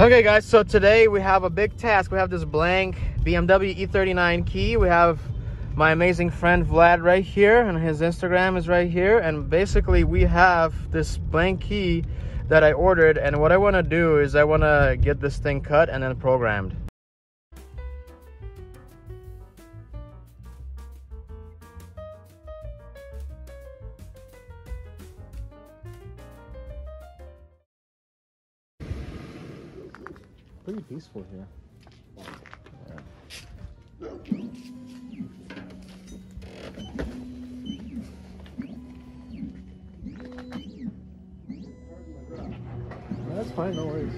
Okay guys, so today we have a big task. We have this blank BMW E39 key. We have my amazing friend Vlad right here, and his Instagram is right here. And basically we have this blank key that I ordered, and what I want to do is I want to get this thing cut and then programmed. Pretty peaceful here. Yeah. That's fine, no worries.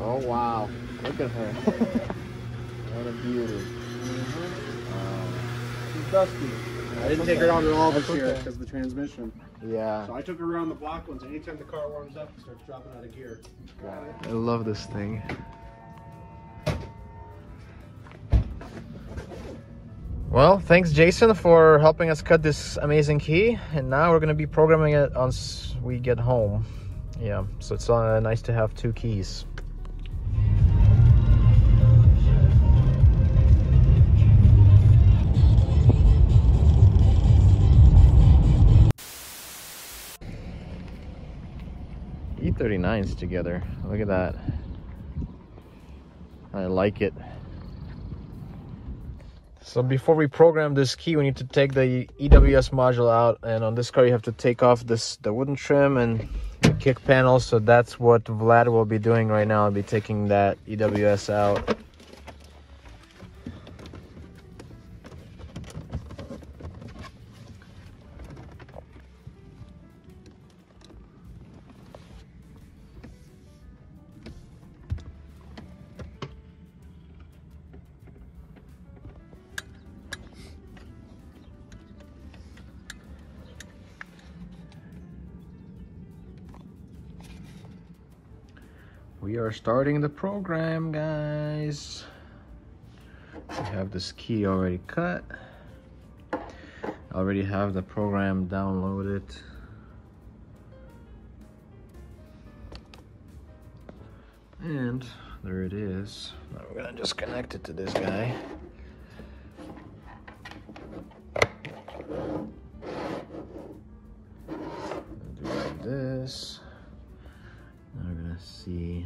Oh wow, look at her. What a beauty. She's dusty. I didn't take her out at all this year because of the transmission. Yeah. So I took her around the block once. Anytime the car warms up, it starts dropping out of gear. I love this thing. Well, thanks Jason for helping us cut this amazing key. And now we're going to be programming it once we get home. Yeah, so it's nice to have two keys. E39s together. Look at that. I like it. So before we program this key, we need to take the EWS module out, and on this car you have to take off the wooden trim and the kick panel. So that's what Vlad will be doing right now. I'll be taking that EWS out. We are starting the program, guys. We have this key already cut. I already have the program downloaded. And there it is. Now we're gonna just connect it to this guy. Do like this. Now we're gonna see.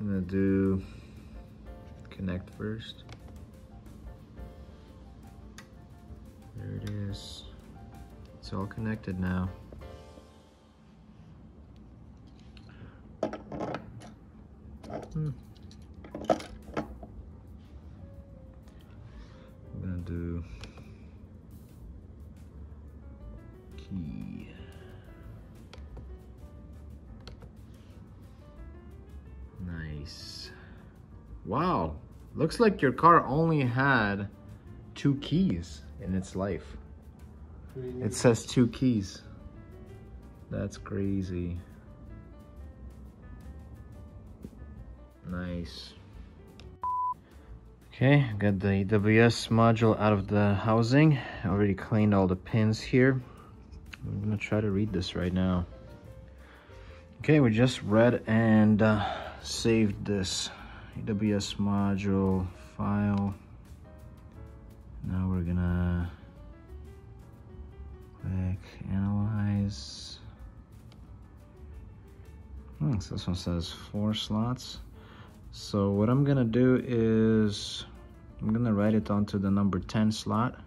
I'm gonna do connect first. There it is. It's all connected now. Do key. Nice. Wow, looks like your car only had two keys in its life. It says two keys. That's crazy. Nice. Okay, got the EWS module out of the housing. I already cleaned all the pins here. I'm gonna try to read this right now. Okay, we just read and saved this EWS module file. Now we're gonna click analyze. So this one says 4 slots. So what I'm gonna do is I'm gonna write it onto the number 10 slot.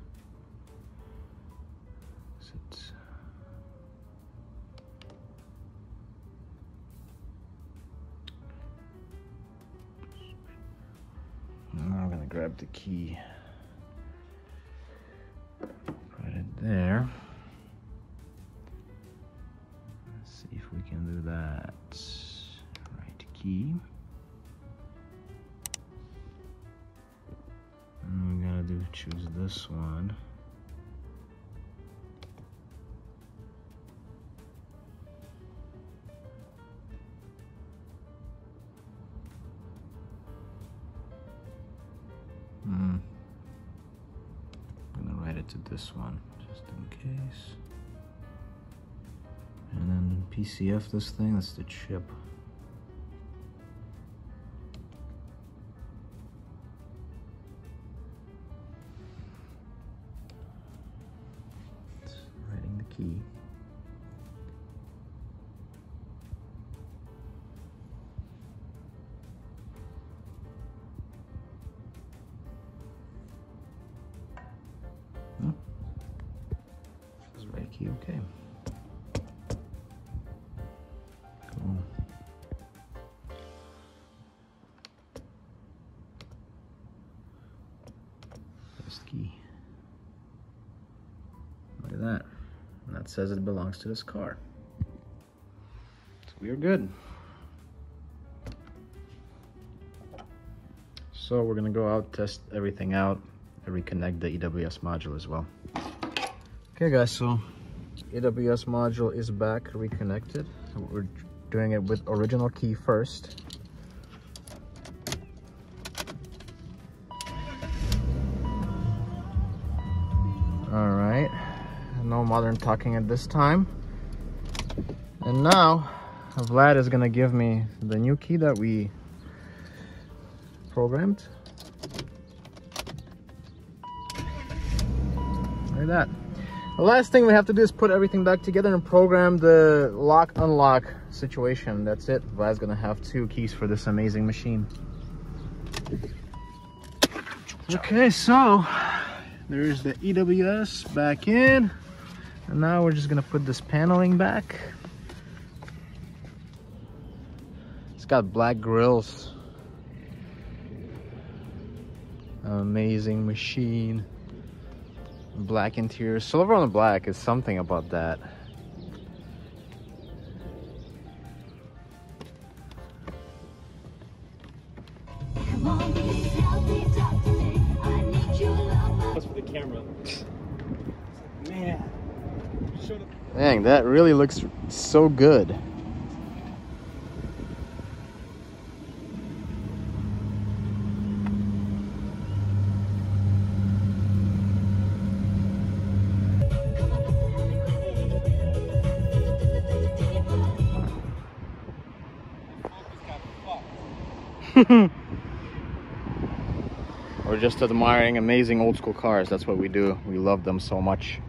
Now I'm gonna grab the key, put it there. Let's see if we can do that. Right key. And we're gonna choose this one. I'm gonna get to this one just in case. And then PCF this thing, that's the chip. It's writing the key. Okay. Cool. Best key. Look at that. And that says it belongs to this car. So we are good. So we're gonna go out, test everything out, and reconnect the EWS module as well. Okay guys, so AWS module is back reconnected. We're doing it with original key first. All right, no modern talking at this time. And now Vlad is gonna give me the new key that we programmed. Like that. The last thing we have to do is put everything back together and program the lock-unlock situation. That's it. Vlad's gonna have two keys for this amazing machine. Okay, so there's the EWS back in. And now we're just gonna put this paneling back. It's got black grills. Amazing machine. Black interior, silver on the black is something about that. That's for the camera. Man. Dang, that really looks so good. We're just admiring amazing old school cars. That's what we do. We love them so much.